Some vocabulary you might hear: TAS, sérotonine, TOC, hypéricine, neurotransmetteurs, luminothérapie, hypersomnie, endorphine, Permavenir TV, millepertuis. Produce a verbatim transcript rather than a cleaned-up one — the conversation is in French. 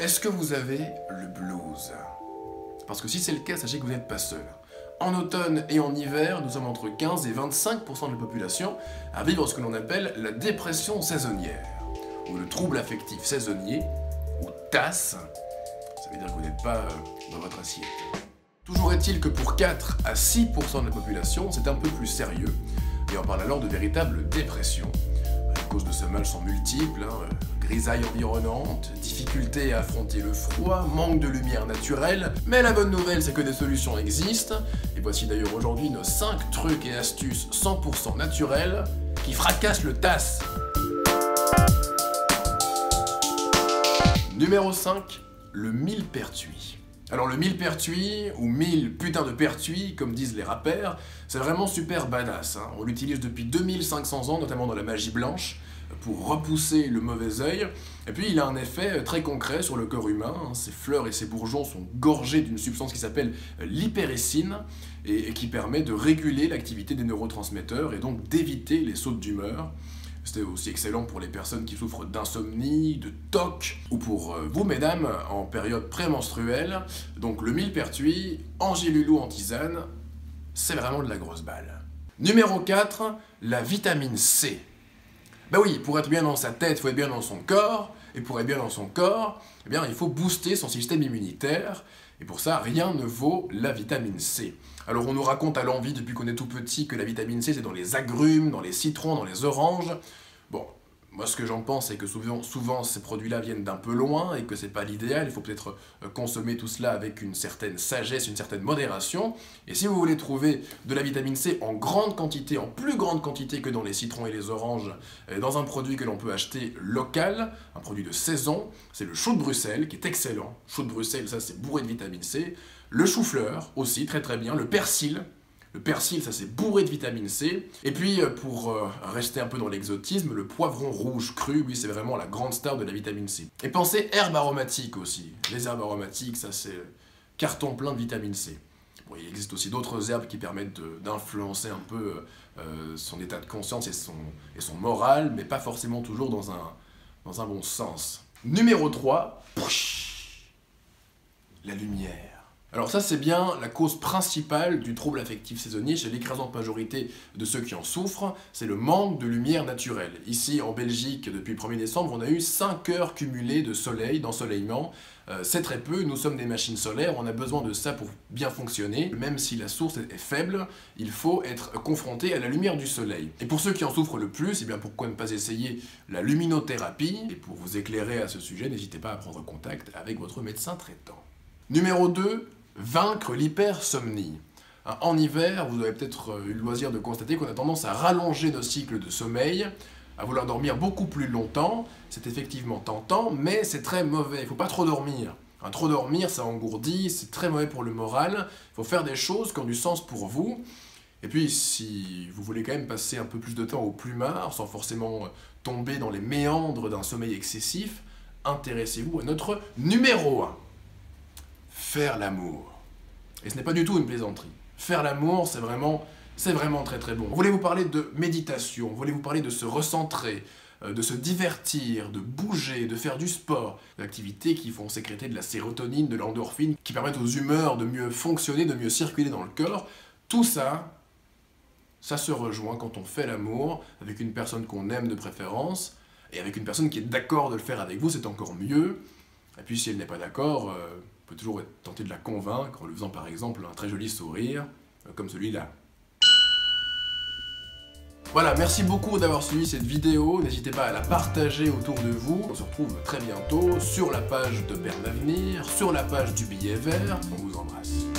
Est-ce que vous avez le blues? Parce que si c'est le cas, sachez que vous n'êtes pas seul. En automne et en hiver, nous sommes entre quinze et vingt-cinq pour cent de la population à vivre ce que l'on appelle la dépression saisonnière, ou le trouble affectif saisonnier, ou T A S. Ça veut dire que vous n'êtes pas dans votre assiette. Toujours est-il que pour quatre à six pour cent de la population, c'est un peu plus sérieux, et on parle alors de véritable dépression. Les causes de ce mal sont multiples, hein, grisaille environnante, difficulté à affronter le froid, manque de lumière naturelle, mais la bonne nouvelle c'est que des solutions existent, et voici d'ailleurs aujourd'hui nos cinq trucs et astuces cent pour cent naturels qui fracassent le T A S. Numéro cinq, le millepertuis. Alors le millepertuis, ou mille putains de pertuis, comme disent les rappeurs, c'est vraiment super badass, hein. On l'utilise depuis deux mille cinq cents ans, notamment dans la magie blanche, pour repousser le mauvais œil, et puis il a un effet très concret sur le corps humain, hein. Ses fleurs et ses bourgeons sont gorgés d'une substance qui s'appelle l'hypéricine, et, et qui permet de réguler l'activité des neurotransmetteurs, et donc d'éviter les sautes d'humeur. C'était aussi excellent pour les personnes qui souffrent d'insomnie, de T O C, ou pour euh, vous, mesdames, en période prémenstruelle. Donc le millepertuis, Angiloulou en tisane, c'est vraiment de la grosse balle. Numéro quatre, la vitamine C. Bah oui, pour être bien dans sa tête, il faut être bien dans son corps, et pour être bien dans son corps, eh bien, il faut booster son système immunitaire, et pour ça, rien ne vaut la vitamine C. Alors on nous raconte à l'envi depuis qu'on est tout petit que la vitamine C c'est dans les agrumes, dans les citrons, dans les oranges. Bon, moi ce que j'en pense c'est que souvent, souvent ces produits-là viennent d'un peu loin et que c'est pas l'idéal, il faut peut-être consommer tout cela avec une certaine sagesse, une certaine modération. Et si vous voulez trouver de la vitamine C en grande quantité, en plus grande quantité que dans les citrons et les oranges, dans un produit que l'on peut acheter local, un produit de saison, c'est le chou de Bruxelles qui est excellent. Chou de Bruxelles, ça c'est bourré de vitamine C. Le chou-fleur aussi, très très bien, le persil. Le persil, ça c'est bourré de vitamine C. Et puis, pour euh, rester un peu dans l'exotisme, le poivron rouge cru, lui, c'est vraiment la grande star de la vitamine C. Et pensez herbes aromatiques aussi. Les herbes aromatiques, ça c'est carton plein de vitamine C. Bon, il existe aussi d'autres herbes qui permettent d'influencer un peu euh, son état de conscience et son, et son moral, mais pas forcément toujours dans un, dans un bon sens. Numéro trois, la lumière. Alors ça c'est bien la cause principale du trouble affectif saisonnier chez l'écrasante majorité de ceux qui en souffrent, c'est le manque de lumière naturelle. Ici en Belgique, depuis le premier décembre, on a eu cinq heures cumulées de soleil, d'ensoleillement. Euh, c'est très peu, nous sommes des machines solaires, on a besoin de ça pour bien fonctionner. Même si la source est faible, il faut être confronté à la lumière du soleil. Et pour ceux qui en souffrent le plus, eh bien pourquoi ne pas essayer la luminothérapie? Et pour vous éclairer à ce sujet, n'hésitez pas à prendre contact avec votre médecin traitant. Numéro deux, vaincre l'hypersomnie. Hein, en hiver, vous avez peut-être eu le loisir de constater qu'on a tendance à rallonger nos cycles de sommeil, à vouloir dormir beaucoup plus longtemps. C'est effectivement tentant, mais c'est très mauvais. Il ne faut pas trop dormir. Hein, trop dormir, ça engourdit, c'est très mauvais pour le moral. Il faut faire des choses qui ont du sens pour vous. Et puis, si vous voulez quand même passer un peu plus de temps au plumard, sans forcément tomber dans les méandres d'un sommeil excessif, intéressez-vous à notre numéro un. Faire l'amour. Et ce n'est pas du tout une plaisanterie. Faire l'amour, c'est vraiment, c'est vraiment très très bon. On voulait vous parler de méditation, on voulait vous parler de se recentrer, euh, de se divertir, de bouger, de faire du sport. Des activités qui font sécréter de la sérotonine, de l'endorphine, qui permettent aux humeurs de mieux fonctionner, de mieux circuler dans le corps. Tout ça, ça se rejoint quand on fait l'amour avec une personne qu'on aime de préférence, et avec une personne qui est d'accord de le faire avec vous, c'est encore mieux. Et puis si elle n'est pas d'accord, euh, on peut toujours être tenté de la convaincre en lui faisant par exemple un très joli sourire, euh, comme celui-là. Voilà, merci beaucoup d'avoir suivi cette vidéo, n'hésitez pas à la partager autour de vous. On se retrouve très bientôt sur la page de Permavenir, sur la page du billet vert, on vous embrasse.